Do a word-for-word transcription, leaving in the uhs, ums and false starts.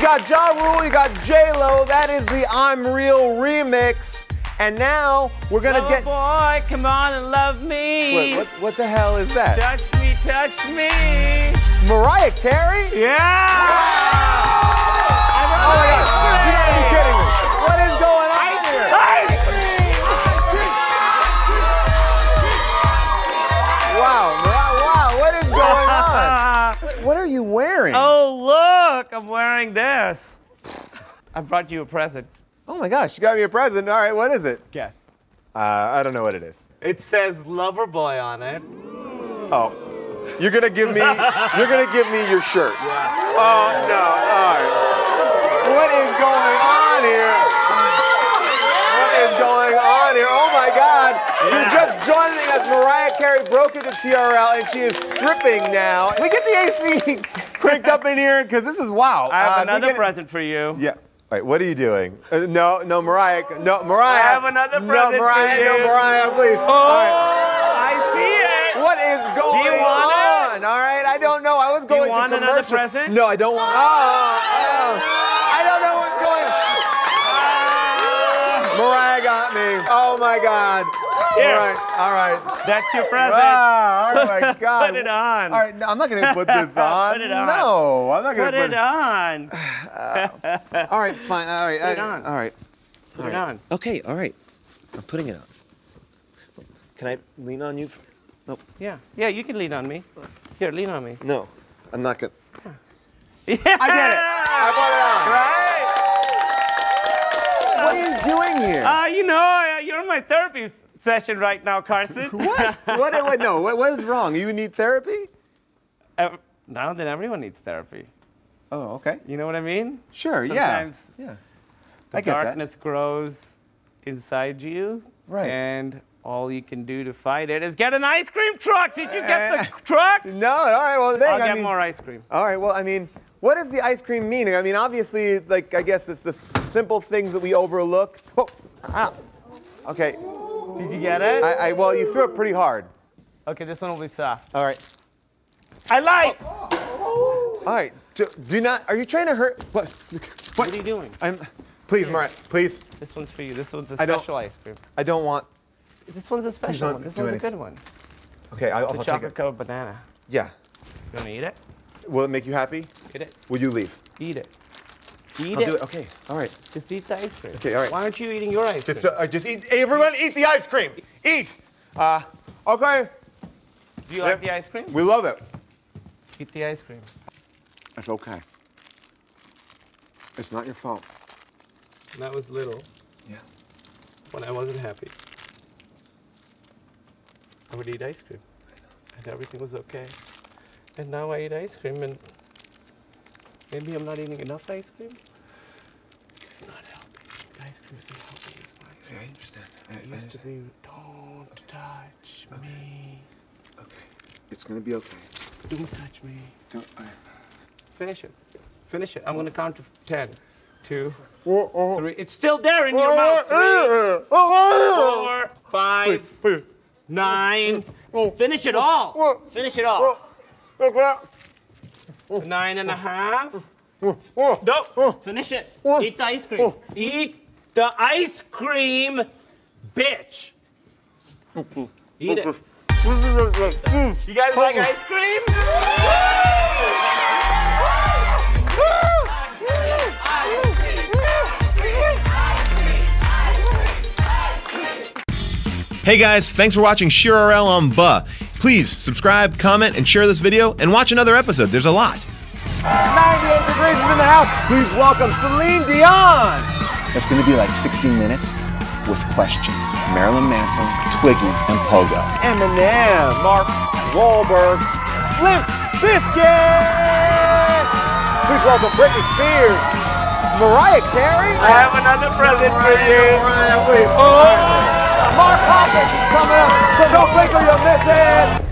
You got Ja Rule, you got J-Lo. That is the I'm Real remix. And now we're gonna get. Oh boy, come on and love me. Wait, what, what the hell is that? Touch me, touch me. Mariah Carey? Yeah. Wow. Oh my God! You gotta be kidding me. What is going on ice here? Ice cream. Wow, wow, wow! What is going on? What are you wearing? Oh look, I'm wearing this. I brought you a present. Oh my gosh, you got me a present. All right, what is it? Guess. Uh, I don't know what it is. It says Lover Boy on it. Oh, you're gonna give me, you're gonna give me your shirt. Yeah. Oh no, all right. What is going on here? What is going on here? Oh my God. Yeah. You're just joining us. Mariah Carey broke into T R L and she is stripping now. Can we get the A C cranked up in here? Because this is wow. I have uh, another get... present for you. Yeah. All right, what are you doing? Uh, no, no, Mariah, no, Mariah. I have another present. No, Mariah, for you. no, Mariah, please. Oh, all right. I see it. What is going do you want on? It? All right, I don't know. I was going to Do you want another present? No, I don't want. Oh, oh, I don't know what's going on. Uh, Mariah got me. Oh my God. Here. All right, all right. That's your present. Wow, oh my God. Put it on. All right, no, I'm not gonna put this on. Put it on. No, I'm not gonna put, put it, it on. Uh, all right, fine. All right. Put I, it on. All right. Put all right. it on. Okay. All right. I'm putting it on. Can I lean on you? For... Nope. Yeah. Yeah. You can lean on me. Here, lean on me. No, I'm not gonna. Yeah. Yeah. I get it. I bought it on. Right. What are you doing here? Uh, you know, you're in my therapy session right now, Carson. What? What? What? No. What, what is wrong? You need therapy? Uh, now that everyone needs therapy. Oh, okay. You know what I mean? Sure, Sometimes yeah. yeah. The I get darkness that. grows inside you. Right. And all you can do to fight it is get an ice cream truck. Did you get the uh, truck? No, all right, well, then. I'll get I mean, more ice cream. All right, well, I mean, what does the ice cream mean? I mean, obviously, like, I guess it's the simple things that we overlook. Oh, ah. Okay. Did you get it? I, I Well, you threw it pretty hard. Okay, this one will be soft. All right. I like. Oh. Oh. All right. Do, do not, are you trying to hurt? What? What, what are you doing? I'm, please, Here. Mariah, please. This one's for you. This one's a special ice cream. I don't want. This one's a special one. This one's anything. a good one. Okay, I'll, I'll take it. chocolate covered banana. Yeah. You want to eat it? Will it make you happy? Eat it. Will you leave? Eat it. Eat I'll it. do it. Okay, all right. Just eat the ice cream. Okay, all right. Why aren't you eating your ice just, cream? Uh, just eat, everyone eat the ice cream. Eat. Uh, okay. Do you yeah. like the ice cream? We love it. Eat the ice cream. It's okay. It's not your fault. When I was little, yeah. when I wasn't happy, I would eat ice cream, and everything was okay. And now I eat ice cream, and maybe I'm not eating enough ice cream. It's not healthy. Ice cream isn't healthy. It's my yeah, I understand. I, it I used understand. to be, don't okay. touch okay. me. Okay. It's gonna be okay. Don't touch me. Don't. I... Finish it. Finish it. I'm going to count to ten. Two, three. It's still there in your mouth. Three, four, five, nine. Finish it all. Finish it all. Nine and a half. No, finish it. Eat the ice cream. Eat the ice cream, bitch. Eat it. You guys like ice cream? Hey guys, thanks for watching Sheer R L on Buh. Please subscribe, comment, and share this video, and watch another episode. There's a lot. ninety-eight degrees is in the house. Please welcome Celine Dion. It's going to be like sixty minutes with questions. Marilyn Manson, Twiggy, and Pogo. Eminem, Mark Wahlberg, Limp Bizkit. Please welcome Britney Spears, Mariah Carey. I have another present Mariah, for you. Mariah, please. Oh. Mark Hopkins is coming up, so don't blink or you'll miss it!